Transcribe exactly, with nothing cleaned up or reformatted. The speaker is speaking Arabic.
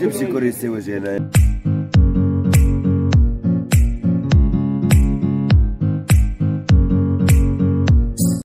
جيب سيكوريسي وجهنا.